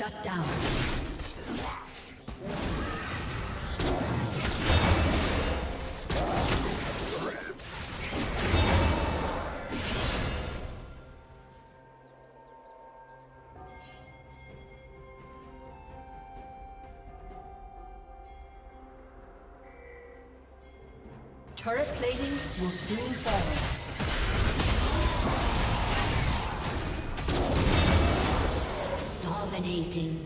Shut down. Turret plating will soon fall. Dominating.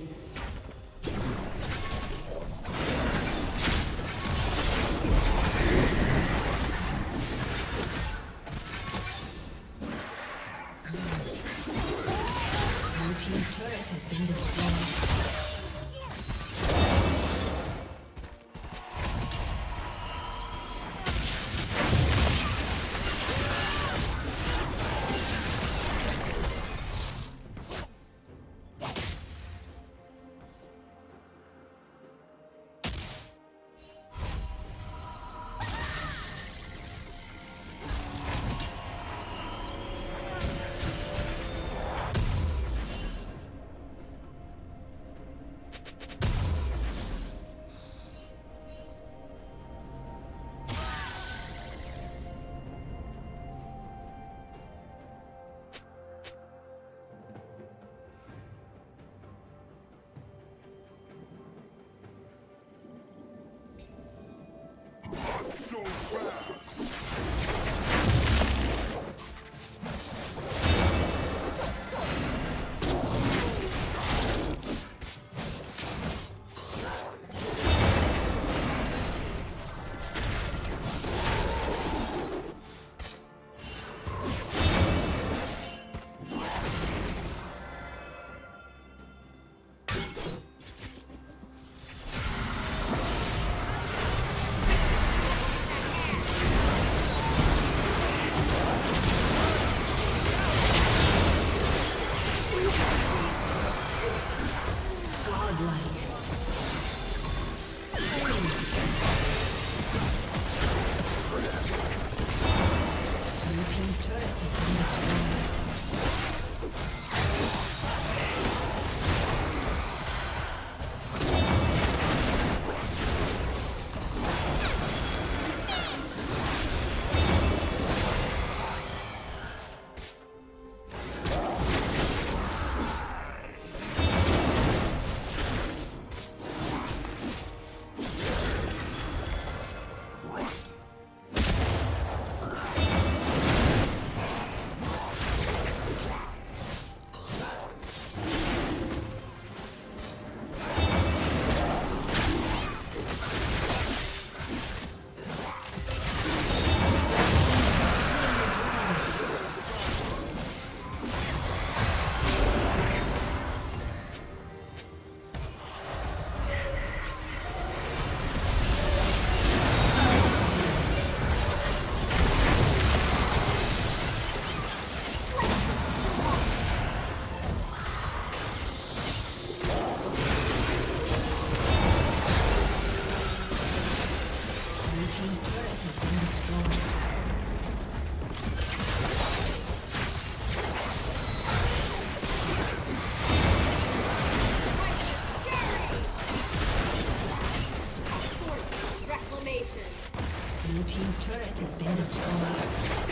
team's turret has been destroyed.